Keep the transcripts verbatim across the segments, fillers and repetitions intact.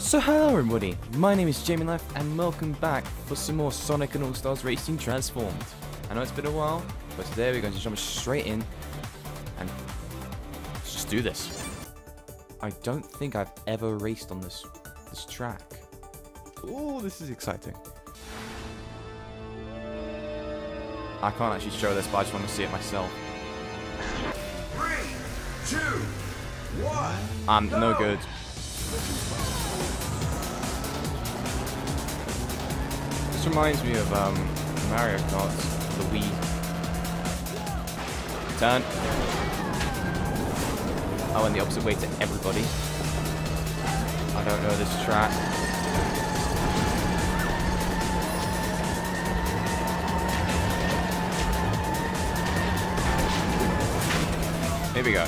So hello everybody, my name is Jamie Life and welcome back for some more Sonic and All Stars Racing Transformed. I know it's been a while, but today we're going to jump straight in and let's just do this. I don't think I've ever raced on this this track. Ooh, this is exciting. I can't actually show this, but I just want to see it myself. Three, two, one. I'm no good. This reminds me of um, Mario Kart, the Wii. Turn. I went the opposite way to everybody. I don't know this track. Here we go.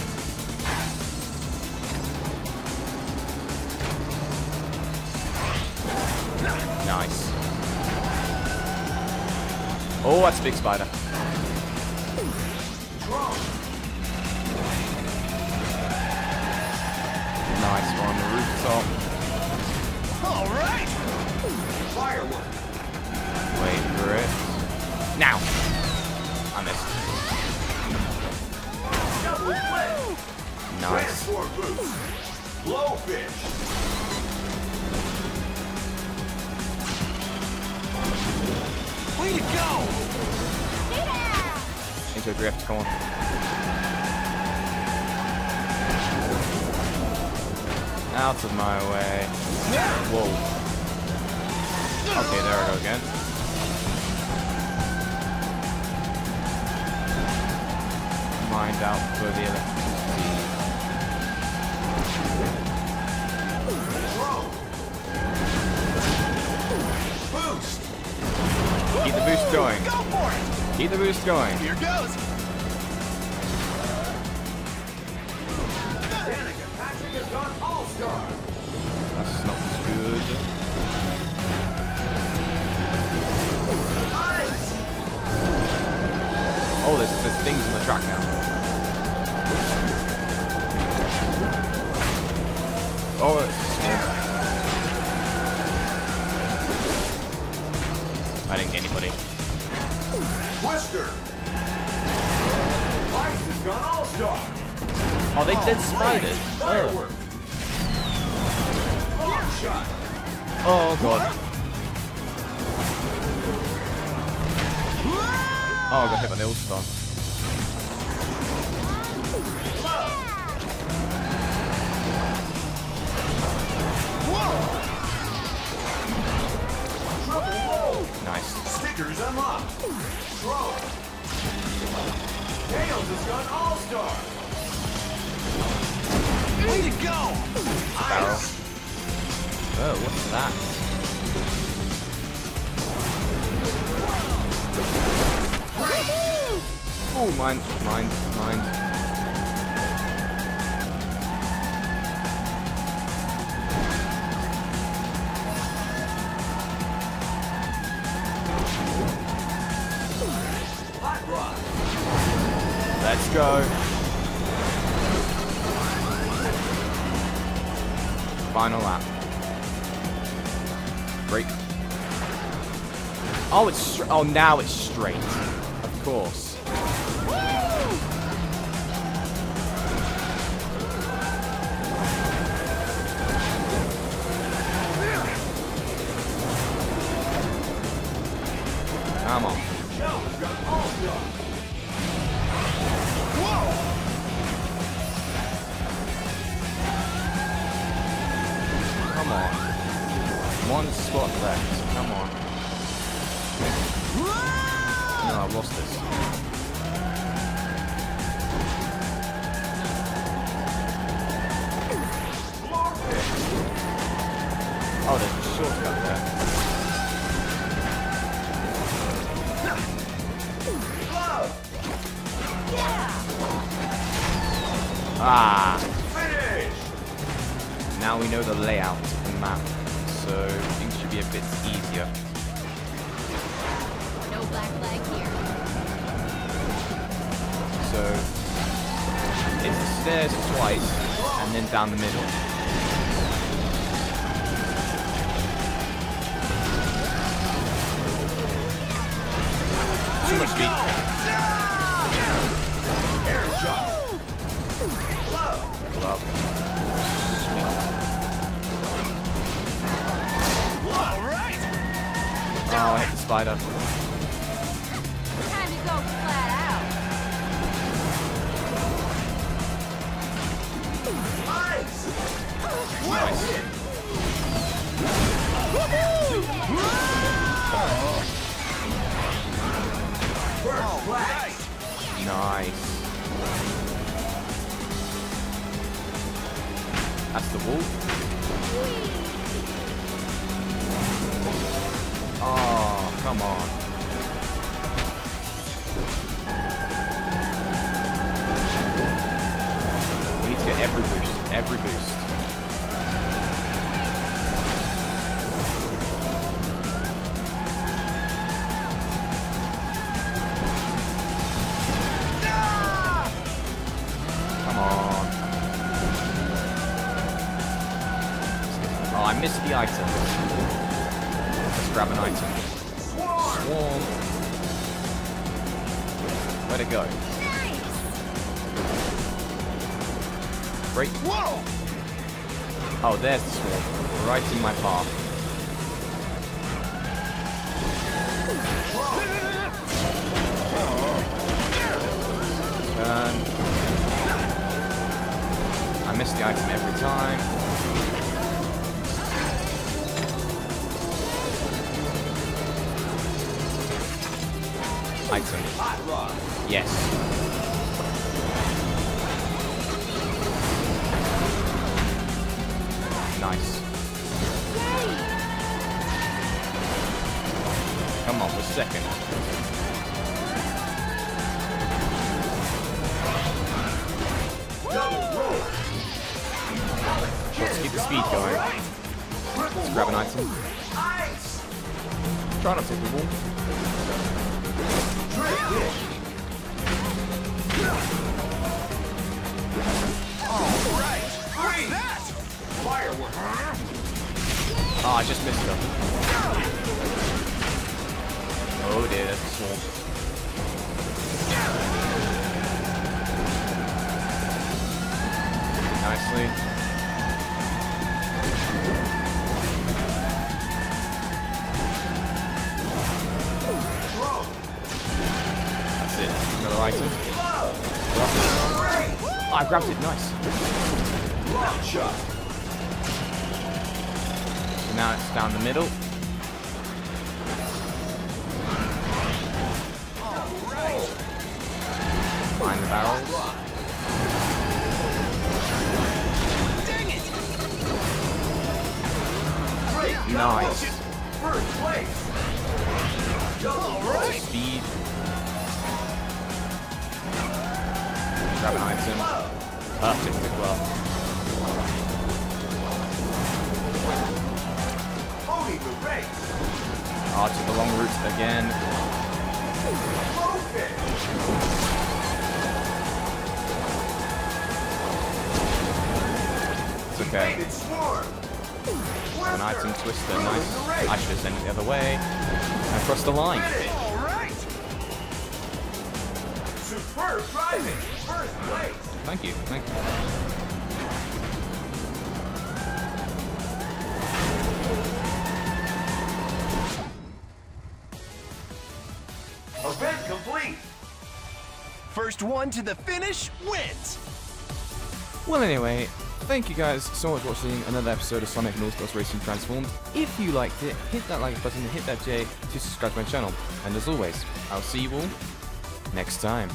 Nice. Oh, that's a big spider. Nice, we're on the rooftop. Alright! Firework! Wait for it. Now! I missed. Nice. Blowfish! Way to go! Yeah. Into a drift, come on. Out of my way. Whoa. Okay, there I go again. Mind out for the electricity. Boost! Keep the boost going. Go for it. Keep the boost going. Here goes. That's not good. Oh, there's, there's things on the track now. Oh, it's... I didn't get anybody. Wester. Ice has gone all star. Oh, they did spiders. Oh. Oh god. Oh, I got hit by the all star. Stickers unlocked. Throw. Tails has gone all star. Way to go. Ice. Oh, what's that? Oh, mine, mine, mine. Let's go. Final lap. Break. Oh, it's oh now it's straight. Of course. Woo! Come on. One spot left. Come on. No, I've lost this. Oh, there's a shortcut there. Ah. Finish. Now we know the layout of the map. So things should be a bit easier. No black flag here. So it's the stairs twice and then down the middle. beside us. Time to go flat out. Nice. Nice. That's the wall. Oh, come on. We need to get every boost, every boost. Miss the item. Let's grab an item. Swarm! Swarm. Where'd it go? Nice. Break. Whoa! Oh, there's the swarm. Right in my path. Turn. I miss the item every time. Item. Yes. Nice. Come on, for second. Let's keep the speed going. Let's grab an item. Try not to hit the wall. Alright, free that! Firework! Oh, I just missed him. Oh dear, that's a sword. Nicely. That's it, another item. Oh, I grabbed it, nice. So now it's down the middle. Find the barrels. Dang it! Nice. First place. Alright. Speed. Grab an item. Perfect as well. Ah, to the long route again. It's okay. An item twister, nice. I should have sent it the other way. And crossed the line. First rising, first place. Thank you, thank you. Event complete. First one to the finish wins. Well, anyway, thank you guys so much for watching another episode of Sonic and All Stars Racing Transformed. If you liked it, hit that like button and hit that J to subscribe to my channel. And as always, I'll see you all next time.